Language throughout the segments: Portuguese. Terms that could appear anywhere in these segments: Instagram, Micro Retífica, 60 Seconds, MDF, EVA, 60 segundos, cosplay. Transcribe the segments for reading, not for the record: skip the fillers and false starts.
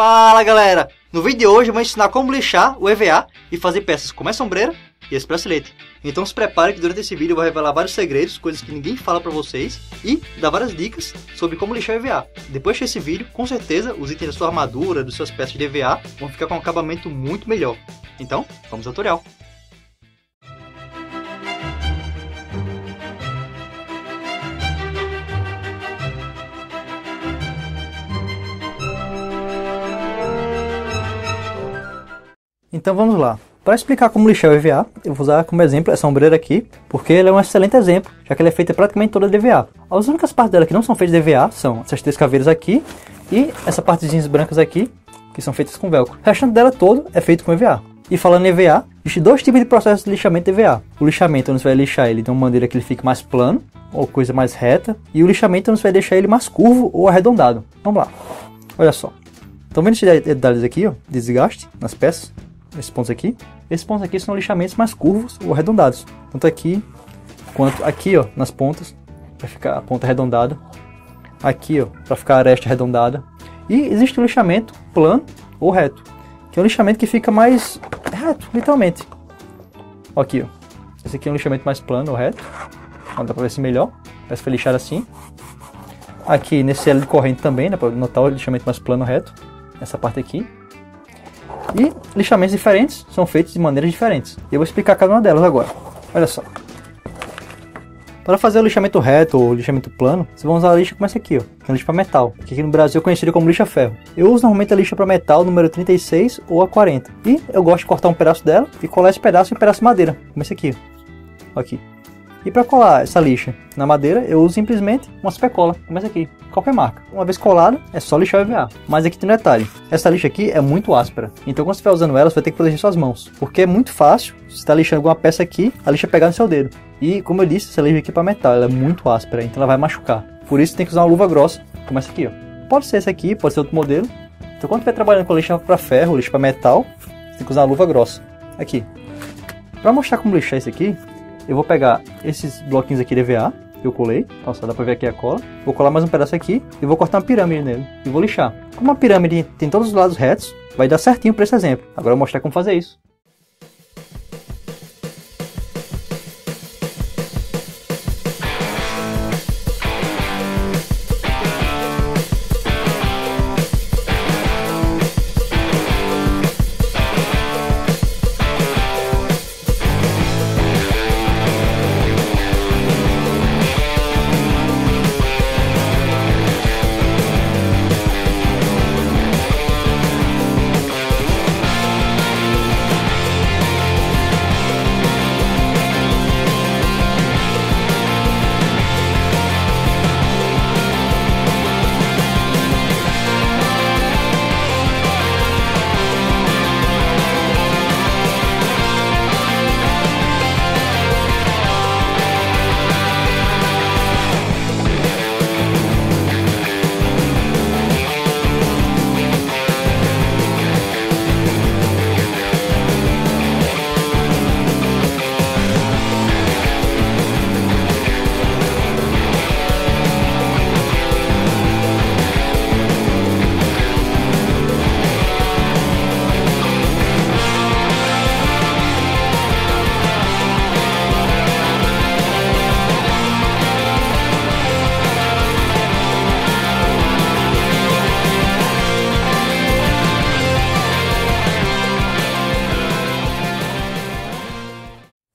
Fala galera, no vídeo de hoje eu vou ensinar como lixar o EVA e fazer peças como essa ombreira e esse bracelete. Então se prepare que durante esse vídeo eu vou revelar vários segredos, coisas que ninguém fala pra vocês e dar várias dicas sobre como lixar o EVA. Depois desse vídeo, com certeza, os itens da sua armadura, das suas peças de EVA vão ficar com um acabamento muito melhor. Então, vamos ao tutorial. Então vamos lá. Para explicar como lixar o EVA, eu vou usar como exemplo essa ombreira aqui, porque ela é um excelente exemplo, já que ela é feita praticamente toda de EVA. As únicas partes dela que não são feitas de EVA são essas três caveiras aqui e essa partezinhas brancas aqui, que são feitas com velcro. O restante dela todo é feito com EVA. E falando em EVA, existem dois tipos de processos de lixamento de EVA. O lixamento, onde você vai lixar ele de uma maneira que ele fique mais plano, ou coisa mais reta, e o lixamento, onde você vai deixar ele mais curvo ou arredondado. Vamos lá. Olha só. Estão vendo esses detalhes aqui, ó, desgaste nas peças? Esses pontos aqui são lixamentos mais curvos ou arredondados, tanto aqui quanto aqui, ó, nas pontas, para ficar a ponta arredondada, aqui, ó, para ficar a aresta arredondada. E existe o lixamento plano ou reto, que é um lixamento que fica mais reto, literalmente. Aqui, ó, esse aqui é um lixamento mais plano ou reto, ó, dá para ver se melhor, parece que foi lixado assim. Aqui nesse elo de corrente também, né, para notar o lixamento mais plano ou reto, essa parte aqui. E lixamentos diferentes são feitos de maneiras diferentes. Eu vou explicar cada uma delas agora. Olha só. Para fazer o lixamento reto ou lixamento plano, vocês vão usar a lixa como essa aqui, ó, que é lixa para metal, que aqui no Brasil é conhecida como lixa ferro. Eu uso normalmente a lixa para metal número 36 ou a 40. E eu gosto de cortar um pedaço dela e colar esse pedaço em um pedaço de madeira, como esse aqui, ó. Aqui. E para colar essa lixa na madeira, eu uso simplesmente uma supercola, como essa aqui, qualquer marca. Uma vez colada, é só lixar o EVA. Mas aqui tem um detalhe, essa lixa aqui é muito áspera, então quando você estiver usando ela, você vai ter que proteger suas mãos, porque é muito fácil, se você está lixando alguma peça aqui, a lixa pegar no seu dedo. E como eu disse, essa lixa aqui é para metal, ela é muito áspera, então ela vai machucar. Por isso tem que usar uma luva grossa, como essa aqui, ó. Pode ser essa aqui, pode ser outro modelo. Então quando estiver trabalhando com a lixa para ferro, lixa para metal, você tem que usar uma luva grossa. Aqui. Para mostrar como lixar isso aqui, eu vou pegar esses bloquinhos aqui de EVA que eu colei, então só dá pra ver aqui a cola. Vou colar mais um pedaço aqui e vou cortar uma pirâmide nele e vou lixar. Como uma pirâmide tem todos os lados retos, vai dar certinho para esse exemplo. Agora eu vou mostrar como fazer isso.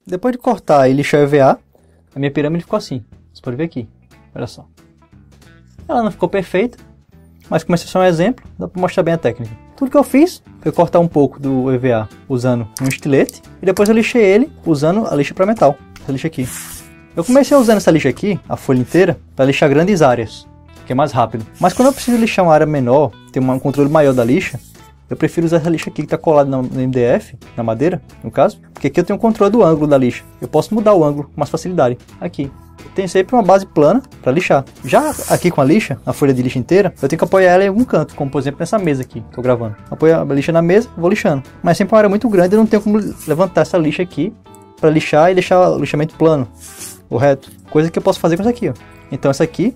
Depois de cortar e lixar o EVA, a minha pirâmide ficou assim. Você pode ver aqui, olha só. Ela não ficou perfeita, mas como esse é só um exemplo, dá para mostrar bem a técnica. Tudo que eu fiz foi cortar um pouco do EVA usando um estilete e depois eu lixei ele usando a lixa para metal, essa lixa aqui. Eu comecei usando essa lixa aqui, a folha inteira, para lixar grandes áreas, que é mais rápido. Mas quando eu preciso lixar uma área menor, ter um controle maior da lixa, eu prefiro usar essa lixa aqui que está colada no MDF, na madeira, no caso, porque aqui eu tenho o controle do ângulo da lixa. Eu posso mudar o ângulo com mais facilidade. Aqui. Eu tenho sempre uma base plana para lixar. Já aqui com a lixa, a folha de lixa inteira, eu tenho que apoiar ela em algum canto, como por exemplo nessa mesa aqui, estou gravando. Apoio a lixa na mesa, vou lixando. Mas sempre uma área muito grande, eu não tenho como levantar essa lixa aqui para lixar e deixar o lixamento plano, ou reto. Coisa que eu posso fazer com essa aqui, ó. Então essa aqui,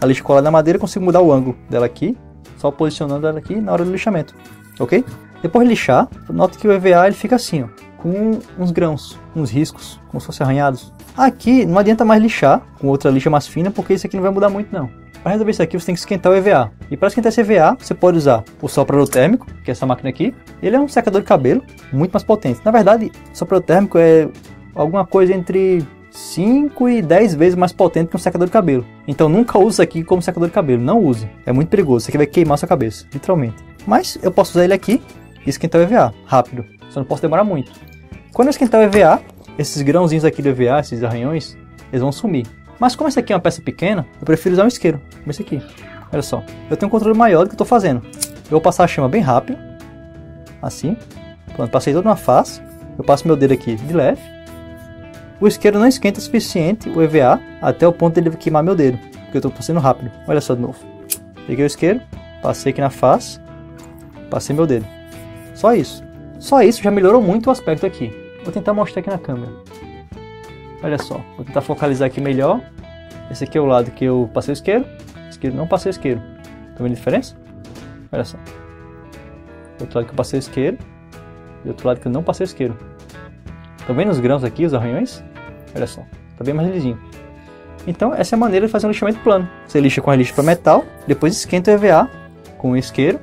a lixa colada na madeira, eu consigo mudar o ângulo dela aqui. só posicionando ela aqui na hora do lixamento, ok? Depois de lixar, nota que o EVA ele fica assim, ó, com uns grãos, uns riscos, como se fossem arranhados. Aqui não adianta mais lixar com outra lixa mais fina, porque isso aqui não vai mudar muito não. Para resolver isso aqui, você tem que esquentar o EVA. E para esquentar esse EVA, você pode usar o soprador térmico, que é essa máquina aqui. Ele é um secador de cabelo, muito mais potente. Na verdade, o soprador térmico é alguma coisa entre 5 e 10 vezes mais potente que um secador de cabelo. Então nunca use isso aqui como secador de cabelo, não use. É muito perigoso, isso aqui vai queimar sua cabeça, literalmente. Mas eu posso usar ele aqui e esquentar o EVA, rápido. Só não posso demorar muito. Quando eu esquentar o EVA, esses grãozinhos aqui do EVA, esses arranhões, eles vão sumir. Mas como essa aqui é uma peça pequena, eu prefiro usar um isqueiro, como esse aqui. Olha só, eu tenho um controle maior do que eu estou fazendo. Eu vou passar a chama bem rápido, assim. Pronto, passei toda uma face, eu passo meu dedo aqui de leve. O isqueiro não esquenta o suficiente, o EVA, até o ponto de ele queimar meu dedo, porque eu estou passando rápido. Olha só de novo. Peguei o isqueiro, passei aqui na face, passei meu dedo. Só isso. Só isso já melhorou muito o aspecto aqui. Vou tentar mostrar aqui na câmera. Olha só, vou tentar focalizar aqui melhor. Esse aqui é o lado que eu passei o isqueiro. Isqueiro não passei o isqueiro. Tá vendo a diferença? Olha só. Outro lado que eu passei o isqueiro. E outro lado que eu não passei o isqueiro. Tá vendo os grãos aqui, os arranhões? Olha só, tá bem mais lisinho. Então essa é a maneira de fazer um lixamento plano. Você lixa com a lixa para metal, depois esquenta o EVA com um isqueiro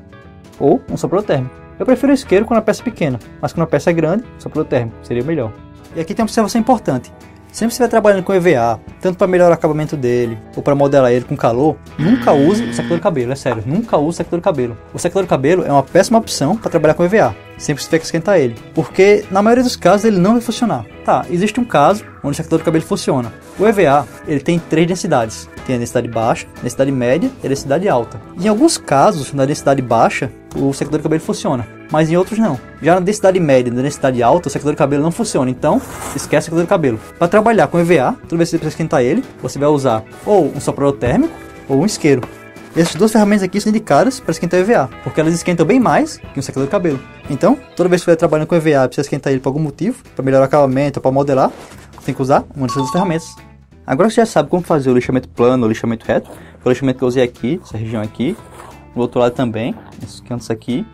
ou um soprador térmico. Eu prefiro o isqueiro quando a peça é pequena, mas quando a peça é grande, soprador térmico seria melhor. E aqui tem uma observação importante. Sempre que você vai trabalhando com EVA, tanto para melhorar o acabamento dele, ou para modelar ele com calor, nunca use o secador de cabelo, é sério, nunca use o secador de cabelo. O secador de cabelo é uma péssima opção para trabalhar com EVA, sempre você tem que esquentar ele, porque na maioria dos casos ele não vai funcionar. Tá, existe um caso onde o secador de cabelo funciona. O EVA, ele tem 3 densidades, tem a densidade baixa, densidade média e a densidade alta. Em alguns casos, na densidade baixa, o secador de cabelo funciona. Mas em outros não. Já na densidade média e na densidade alta, o secador de cabelo não funciona, então esquece o secador de cabelo. Para trabalhar com EVA, toda vez que você precisa esquentar ele, você vai usar ou um soprador térmico ou um isqueiro. Essas duas ferramentas aqui são indicadas para esquentar o EVA, porque elas esquentam bem mais que um secador de cabelo. Então, toda vez que você vai trabalhando com EVA e precisa esquentar ele por algum motivo, para melhorar o acabamento ou para modelar, você tem que usar uma dessas duas ferramentas. Agora você já sabe como fazer o lixamento plano ou lixamento reto. O lixamento que eu usei aqui, essa região aqui, do outro lado também, esses cantos aqui.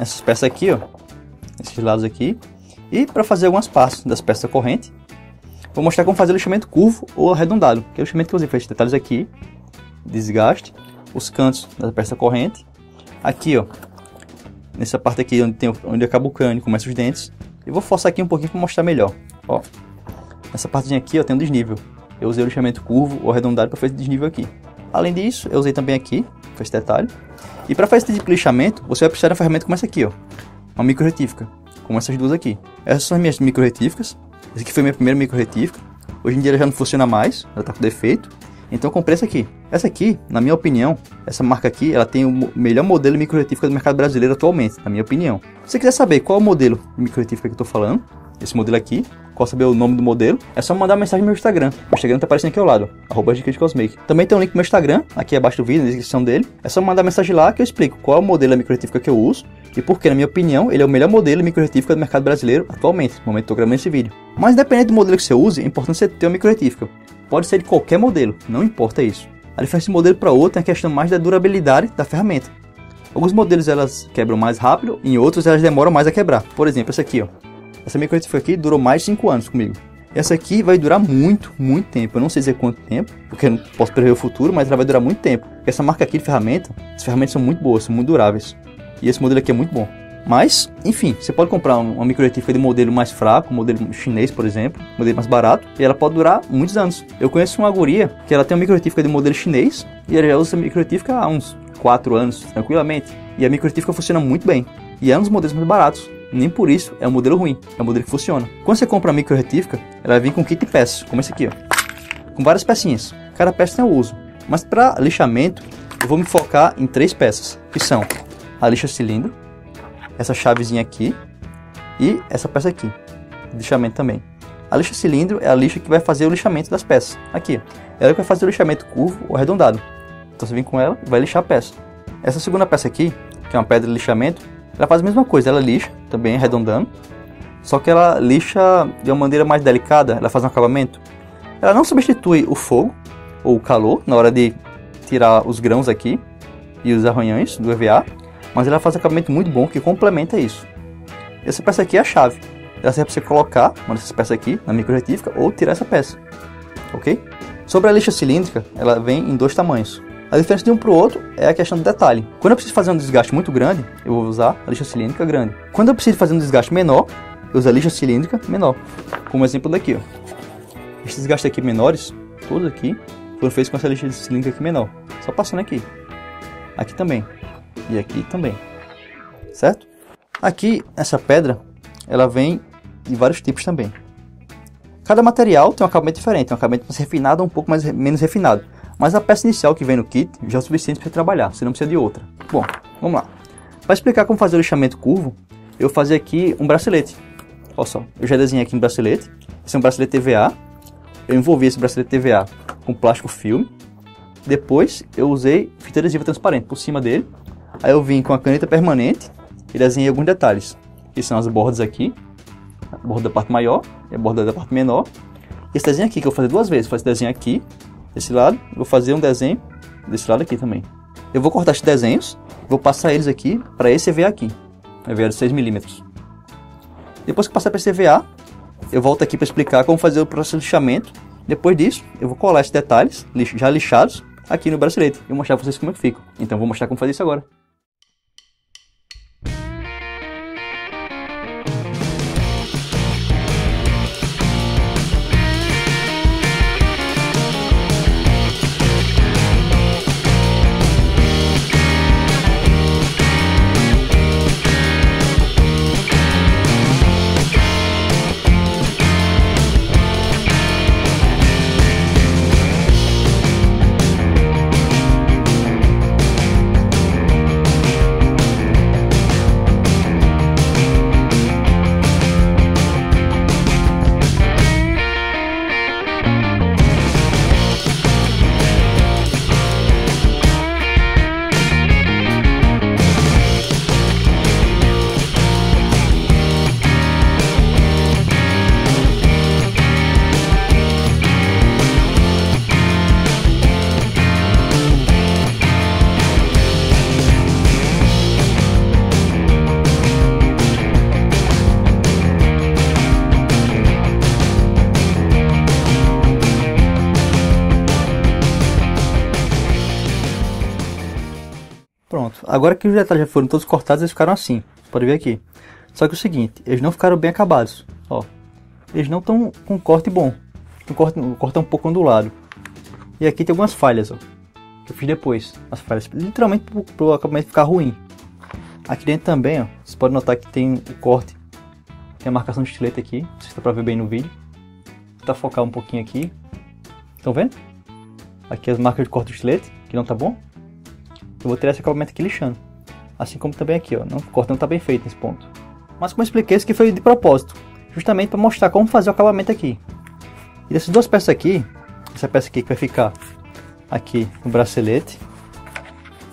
Essas peças aqui, ó, esses lados aqui. E para fazer algumas partes das peças da corrente, vou mostrar como fazer o lixamento curvo ou arredondado, que é o lixamento que eu usei. Fez detalhes aqui, desgaste, os cantos da peça da corrente. Aqui, ó, nessa parte aqui onde acaba o cano, começa os dentes. Eu vou forçar aqui um pouquinho para mostrar melhor. Ó, nessa partezinha aqui, ó, tem um desnível. Eu usei o lixamento curvo ou arredondado para fazer desnível aqui. Além disso, eu usei também aqui, fez detalhe. E para fazer esse tipo de lixamento, você vai precisar de uma ferramenta como essa aqui, ó, uma micro-retífica, como essas duas aqui. Essas são as minhas micro-retíficas, essa aqui foi a minha primeira micro-retífica, hoje em dia ela já não funciona mais, ela está com defeito, então eu comprei essa aqui. Essa aqui, na minha opinião, essa marca aqui, ela tem o melhor modelo de micro-retífica do mercado brasileiro atualmente, na minha opinião. Se você quiser saber qual é o modelo de micro-retífica que eu estou falando, esse modelo aqui, qual saber o nome do modelo, é só mandar uma mensagem no meu Instagram. O Instagram tá aparecendo aqui ao lado, @dicasdecosmake. Também tem um link pro meu Instagram, aqui abaixo do vídeo, na descrição dele. É só mandar mensagem lá que eu explico qual é o modelo da micro-retífica que eu uso e porque, na minha opinião, ele é o melhor modelo de micro-retífica do mercado brasileiro atualmente, no momento que eu tô gravando esse vídeo. Mas independente do modelo que você use, é importante você ter uma micro-retífica. Pode ser de qualquer modelo, não importa isso. A diferença de um modelo para outro é a questão mais da durabilidade da ferramenta. Alguns modelos elas quebram mais rápido, em outros elas demoram mais a quebrar. Por exemplo, essa aqui, ó. Essa micro-retífica aqui durou mais de 5 anos comigo. Essa aqui vai durar muito, muito tempo. Eu não sei dizer quanto tempo, porque eu não posso prever o futuro, mas ela vai durar muito tempo. Essa marca aqui de ferramenta, as ferramentas são muito boas, são muito duráveis. E esse modelo aqui é muito bom. Mas, enfim, você pode comprar uma micro-retífica de modelo mais fraco, modelo chinês, por exemplo, modelo mais barato, e ela pode durar muitos anos. Eu conheço uma guria que ela tem uma micro-retífica de modelo chinês, e ela já usa essa micro-retífica há uns 4 anos, tranquilamente. E a micro-retífica funciona muito bem. E é um dos modelos mais baratos. Nem por isso é um modelo ruim, é um modelo que funciona. Quando você compra a micro-retífica, ela vem com kit de peças, como esse aqui, ó, com várias pecinhas. Cada peça tem um uso, mas para lixamento eu vou me focar em 3 peças, que são a lixa cilindro, essa chavezinha aqui e essa peça aqui, lixamento também. A lixa cilindro é a lixa que vai fazer o lixamento das peças, aqui, ela que vai fazer o lixamento curvo ou arredondado. Então você vem com ela e vai lixar a peça. Essa segunda peça aqui, que é uma pedra de lixamento, ela faz a mesma coisa, ela lixa, também arredondando, só que ela lixa de uma maneira mais delicada, ela faz um acabamento. Ela não substitui o fogo ou o calor na hora de tirar os grãos aqui, e os arranhões do EVA, mas ela faz um acabamento muito bom que complementa isso. Essa peça aqui é a chave. Ela serve para você colocar uma dessas peças aqui na microretífica ou tirar essa peça, ok? Sobre a lixa cilíndrica, ela vem em dois tamanhos. A diferença de um para o outro é a questão do detalhe. Quando eu preciso fazer um desgaste muito grande, eu vou usar a lixa cilíndrica grande. Quando eu preciso fazer um desgaste menor, eu uso a lixa cilíndrica menor, como exemplo daqui, ó. Esses desgastes aqui menores, todos aqui, foram feitos com essa lixa cilíndrica aqui menor, só passando aqui, aqui também e aqui também, certo? Aqui, essa pedra, ela vem de vários tipos também. Cada material tem um acabamento diferente, um acabamento mais refinado ou um pouco menos refinado. Mas a peça inicial que vem no kit já é o suficiente para trabalhar, você não precisa de outra. Bom, vamos lá. Para explicar como fazer o lixamento curvo, eu fazia aqui um bracelete. Olha só, eu já desenhei aqui um bracelete. Esse é um bracelete EVA. Eu envolvi esse bracelete EVA com plástico filme. Depois eu usei fita adesiva transparente por cima dele. Aí eu vim com a caneta permanente e desenhei alguns detalhes. Que são as bordas aqui, a borda da parte maior e a borda da parte menor. Esse desenho aqui que eu vou fazer duas vezes, vou fazer desenho aqui desse lado, vou fazer um desenho desse lado aqui também. Eu vou cortar esses desenhos, vou passar eles aqui para esse EVA aqui, EVA de 6 mm. Depois que passar para esse EVA, eu volto aqui para explicar como fazer o processo de lixamento. Depois disso, eu vou colar esses detalhes já lixados aqui no bracelete e mostrar para vocês como é que fica. Então vou mostrar como fazer isso agora. Pronto, agora que os detalhes já foram todos cortados, eles ficaram assim, você pode ver aqui. Só que é o seguinte, eles não ficaram bem acabados, ó. Eles não estão com um corte bom, o corte é um pouco ondulado. E aqui tem algumas falhas, ó, que eu fiz depois, as falhas, literalmente para o acabamento ficar ruim. Aqui dentro também, ó, você pode notar que tem o corte, tem a marcação de estilete aqui, não sei se dá para ver bem no vídeo. Vou tentar focar um pouquinho aqui, estão vendo? Aqui as marcas de corte do estilete, que não tá bom. Eu vou tirar esse acabamento aqui lixando. Assim como também aqui, ó. O corte não está bem feito nesse ponto. Mas como eu expliquei, isso aqui foi de propósito. Justamente para mostrar como fazer o acabamento aqui. E dessas duas peças aqui, essa peça aqui que vai ficar aqui no bracelete.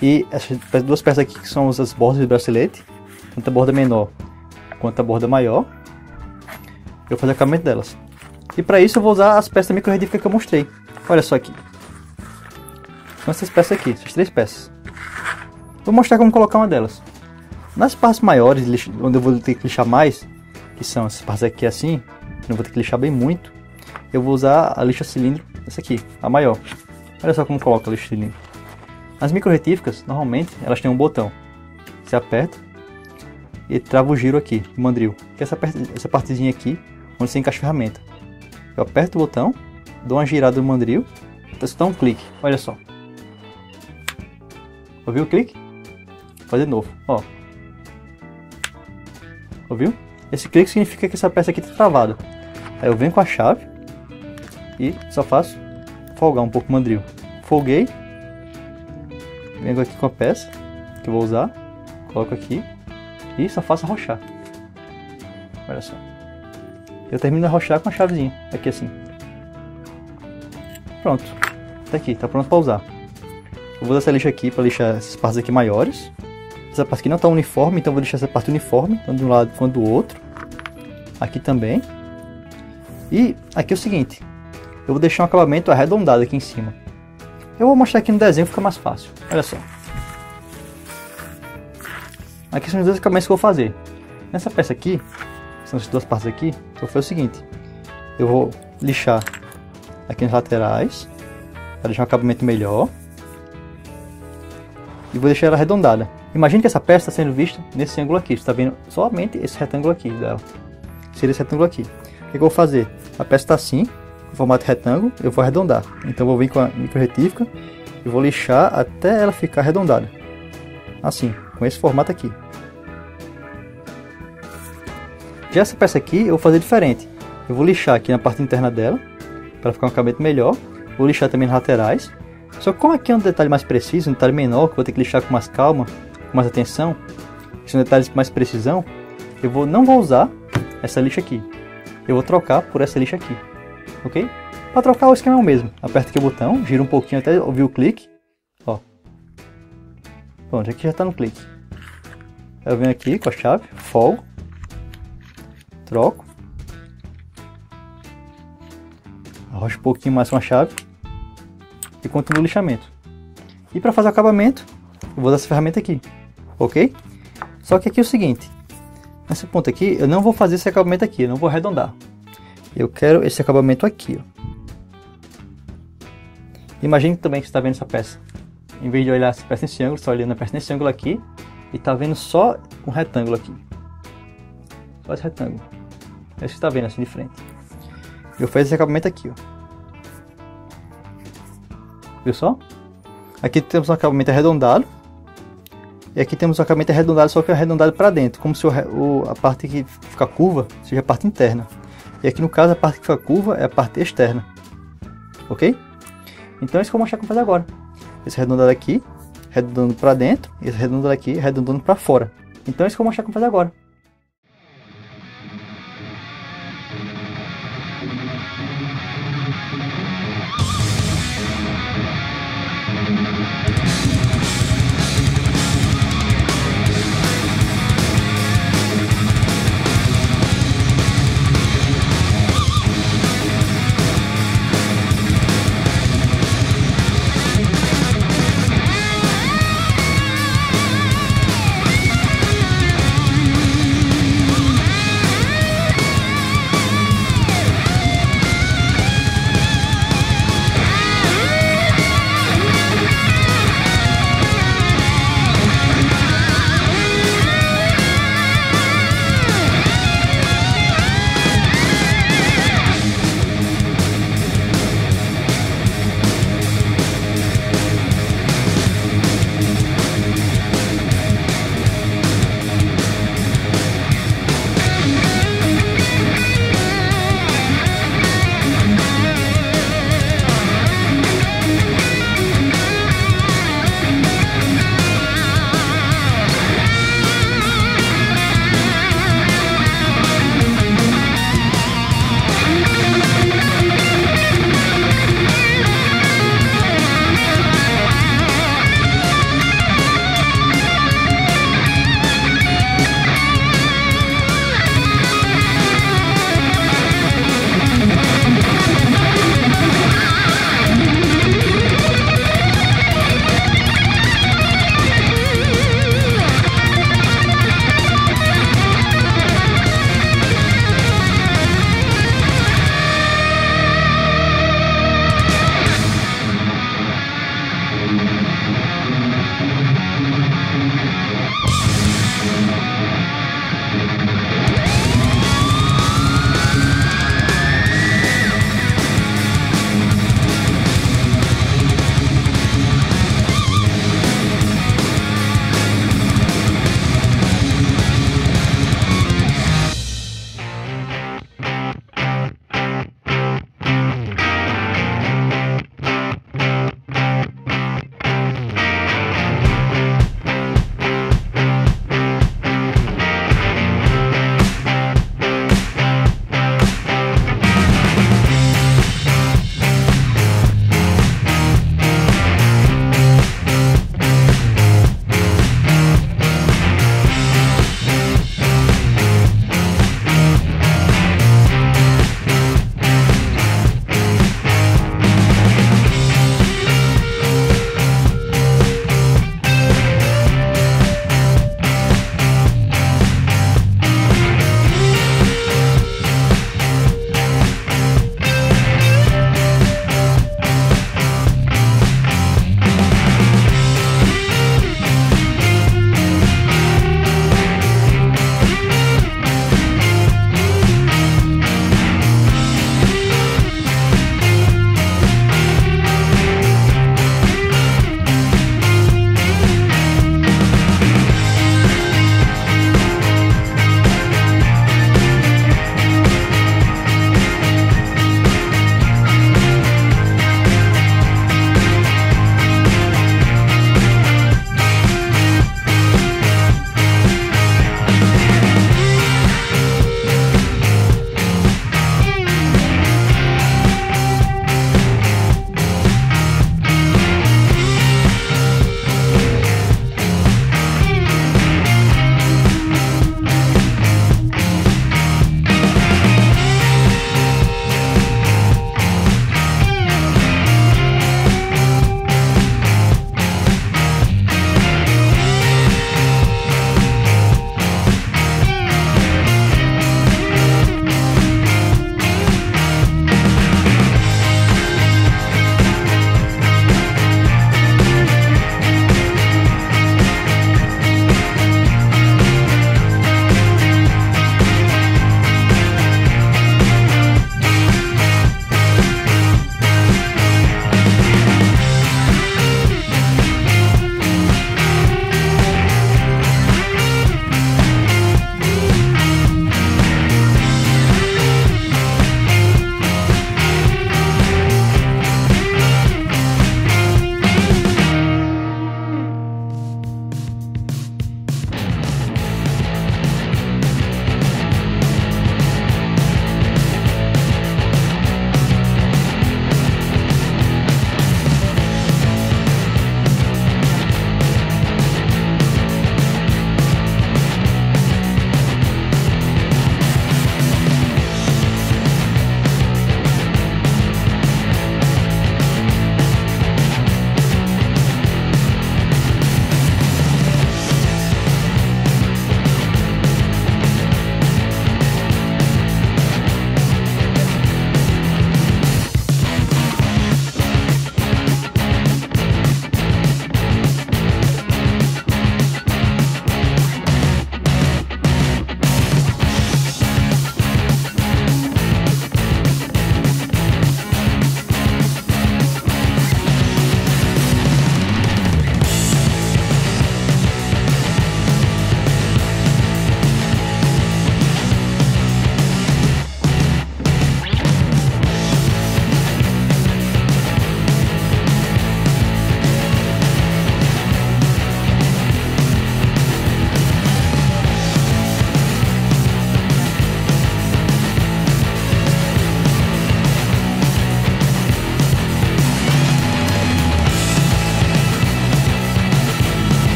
E essas duas peças aqui que são as bordas do bracelete. Tanto a borda menor quanto a borda maior. Eu vou fazer o acabamento delas. E para isso eu vou usar as peças da microretífica que eu mostrei. Olha só aqui. São essas peças aqui, essas três peças. Vou mostrar como colocar uma delas. Nas partes maiores, onde eu vou ter que lixar mais, que são essas partes aqui assim, não vou ter que lixar bem muito, eu vou usar a lixa cilindro, essa aqui, a maior. Olha só como coloca a lixa cilindro. As microretíficas, normalmente, elas têm um botão. Você aperta e trava o giro aqui, o mandril. Que é essa partezinha aqui, onde você encaixa a ferramenta. Eu aperto o botão, dou uma girada no mandril, até soltar um clique, olha só. Ouviu o clique? Fazer de novo, ó. Ouviu? Esse clique significa que essa peça aqui está travada. Aí eu venho com a chave e só faço folgar um pouco o mandril. Folguei, venho aqui com a peça que eu vou usar, coloco aqui e só faço arrochar. Olha só. Eu termino de arrochar com a chavezinha, aqui assim. Pronto, tá aqui, tá pronto para usar. Eu vou usar essa lixa aqui para lixar essas partes aqui maiores. Essa parte aqui não está uniforme, então vou deixar essa parte uniforme, tanto de um lado quanto do outro. Aqui também. E aqui é o seguinte, eu vou deixar um acabamento arredondado aqui em cima. Eu vou mostrar aqui no desenho, fica mais fácil. Olha só. Aqui são os dois acabamentos que eu vou fazer. Nessa peça aqui, são as duas partes aqui, vou fazer o seguinte. Eu vou lixar aqui nas laterais, para deixar um acabamento melhor. E vou deixar ela arredondada. Imagine que essa peça está sendo vista nesse ângulo aqui. Você está vendo somente esse retângulo aqui dela. Seria esse retângulo aqui. O que eu vou fazer? A peça está assim, no formato retângulo, eu vou arredondar. Então eu vou vir com a micro-retífica e vou lixar até ela ficar arredondada. Assim, com esse formato aqui. Já essa peça aqui eu vou fazer diferente. Eu vou lixar aqui na parte interna dela, para ficar um acabamento melhor. Vou lixar também nas laterais. Só que como aqui é um detalhe mais preciso, um detalhe menor, que eu vou ter que lixar com mais calma, com mais atenção, são detalhes com mais precisão, eu vou, não vou usar essa lixa aqui. Eu vou trocar por essa lixa aqui, ok? Para trocar o esquema é o mesmo. Aperta aqui o botão, gira um pouquinho até ouvir o clique. Ó. Pronto, aqui já está no clique. Eu venho aqui com a chave, folgo, troco. Arrocho um pouquinho mais com a chave. E continuo o lixamento. E para fazer o acabamento, eu vou usar essa ferramenta aqui, ok? Só que aqui é o seguinte, nesse ponto aqui, eu não vou fazer esse acabamento aqui, eu não vou arredondar. Eu quero esse acabamento aqui, ó. Imagine também que você está vendo essa peça. Em vez de olhar essa peça nesse ângulo, você está olhando a peça nesse ângulo aqui, e está vendo só um retângulo aqui. Só esse retângulo. É isso que você está vendo assim de frente. Eu fiz esse acabamento aqui, ó. Viu só? Aqui temos um acabamento arredondado. E aqui temos um acabamento arredondado, só que arredondado para dentro. Como se a parte que fica curva seja a parte interna. E aqui no caso a parte que fica curva é a parte externa. Ok? Então é isso que eu vou mostrar como fazer agora. Esse arredondado aqui, arredondando para dentro. E esse arredondado aqui, arredondando para fora. Então é isso que eu vou mostrar como fazer agora.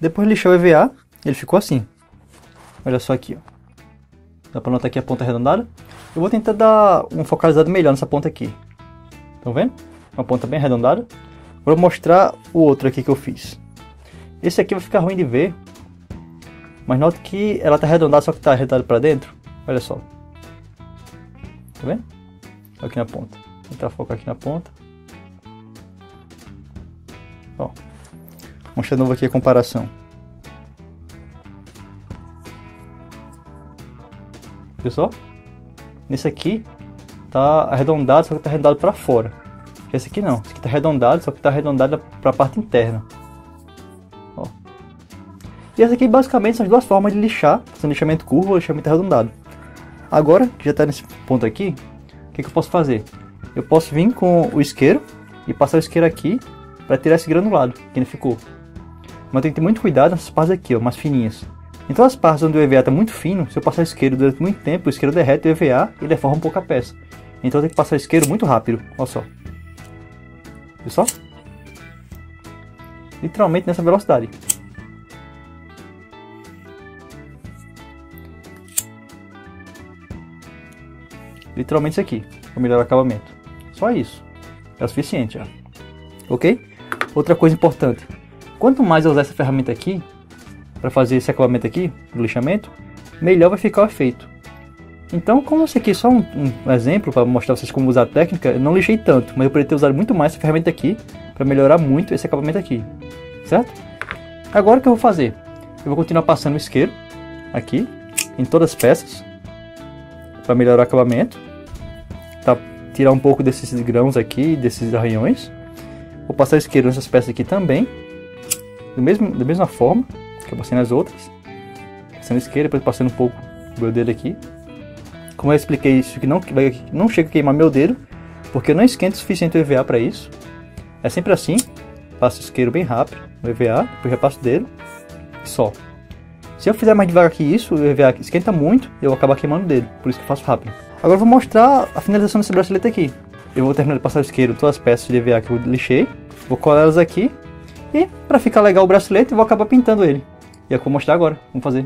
Depois de lixar o EVA, ele ficou assim. Olha só aqui, ó. Dá pra notar aqui a ponta arredondada? Eu vou tentar dar uma focalizada melhor nessa ponta aqui. Estão vendo? Uma ponta bem arredondada. Vou mostrar o outro aqui que eu fiz. Esse aqui vai ficar ruim de ver. Mas note que ela tá arredondada, só que tá arredondada pra dentro. Olha só. Tá vendo? Aqui na ponta. Vou tentar focar aqui na ponta. Ó. Mostrar de novo aqui a comparação. Viu só? Nesse aqui tá arredondado, só que tá arredondado pra fora. Esse aqui não. Esse aqui tá arredondado, só que tá arredondado pra parte interna. Ó. E essa aqui basicamente são as duas formas de lixar. São lixamento curvo ou lixamento arredondado. Agora, que já tá nesse ponto aqui, o que eu posso fazer? Eu posso vir com o isqueiro e passar o isqueiro aqui pra tirar esse granulado que ele ficou. Mas tem que ter muito cuidado nessas partes aqui, ó, mais fininhas. Então as partes onde o EVA está muito fino, se eu passar isqueiro durante muito tempo, o isqueiro derrete o EVA e deforma um pouco a peça. Então eu tenho que passar isqueiro muito rápido, olha só. Viu só? Literalmente nessa velocidade. Literalmente isso aqui, para melhorar o acabamento. Só isso, é o suficiente, ó. Ok? Outra coisa importante, quanto mais eu usar essa ferramenta aqui, para fazer esse acabamento aqui, do lixamento, melhor vai ficar o efeito. Então, como esse aqui é só um exemplo, para mostrar vocês como usar a técnica, eu não lixei tanto, mas eu poderia ter usado muito mais essa ferramenta aqui, para melhorar muito esse acabamento aqui, certo? Agora o que eu vou fazer? Eu vou continuar passando o isqueiro, aqui, em todas as peças, para melhorar o acabamento, para tirar um pouco desses grãos aqui, desses arranhões. Vou passar o isqueiro nessas peças aqui também, da mesma forma. Que eu passei nas outras, passando isqueiro, depois passando um pouco do meu dedo aqui. Como eu expliquei, isso que não chega a queimar meu dedo, porque eu não esquento o suficiente o EVA para isso. É sempre assim, passo o isqueiro bem rápido no EVA, depois já passo o dedo, só. Se eu fizer mais devagar que isso, o EVA esquenta muito e eu acabo queimando o dedo, por isso que eu faço rápido. Agora eu vou mostrar a finalização desse bracelete aqui. Eu vou terminar de passar o isqueiro em todas as peças de EVA que eu lixei, vou colar elas aqui e, para ficar legal o bracelete, eu vou acabar pintando ele. E é o que eu vou mostrar agora. Vamos fazer.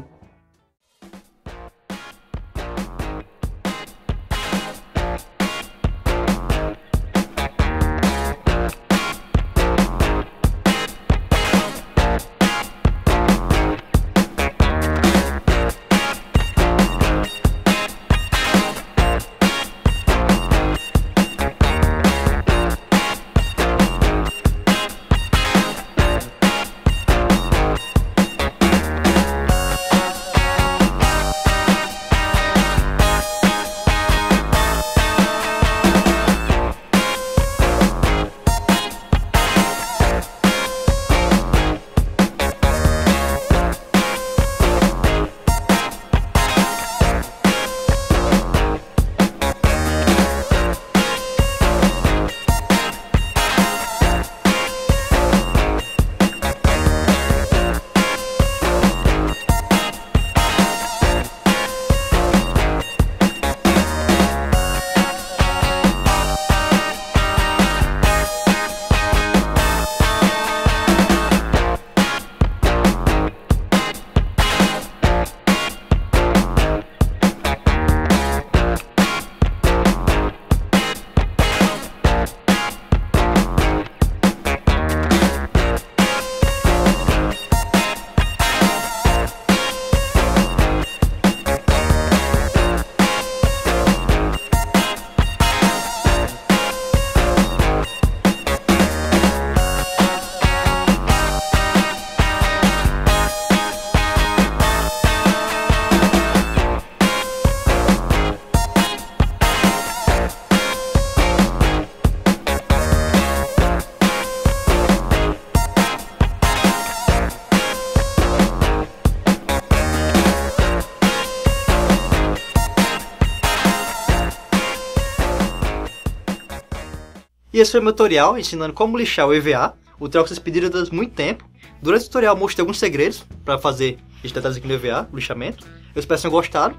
E esse foi o meu tutorial ensinando como lixar o EVA, o tutorial que vocês pediram há muito tempo. Durante o tutorial eu mostrei alguns segredos para fazer esses detalhes aqui no EVA, o lixamento. Eu espero que tenham gostado.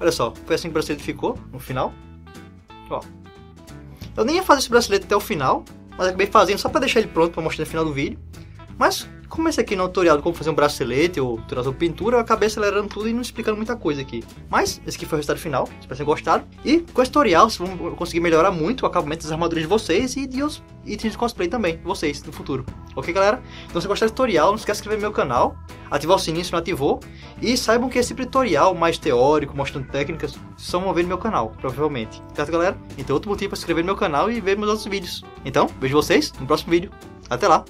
Olha só, foi assim que o bracelete ficou no final. Ó. Eu nem ia fazer esse bracelete até o final, mas acabei fazendo só para deixar ele pronto para mostrar no final do vídeo. Mas Como esse aqui não é um tutorial de como fazer um bracelete ou tutorial sobre pintura, eu acabei acelerando tudo e não explicando muita coisa aqui. Mas esse aqui foi o resultado final, espero que vocês tenham gostado. E com esse tutorial vocês vão conseguir melhorar muito o acabamento das armaduras de vocês e de os itens de cosplay também, vocês, no futuro. Ok, galera? Então, se gostar desse tutorial, não esquece de se inscrever no meu canal, ativar o sininho se não ativou. E saibam que esse tutorial mais teórico, mostrando técnicas, só vão ver no meu canal, provavelmente. Certo, galera? Então, outro motivo para se inscrever no meu canal e ver meus outros vídeos. Então, vejo vocês no próximo vídeo. Até lá!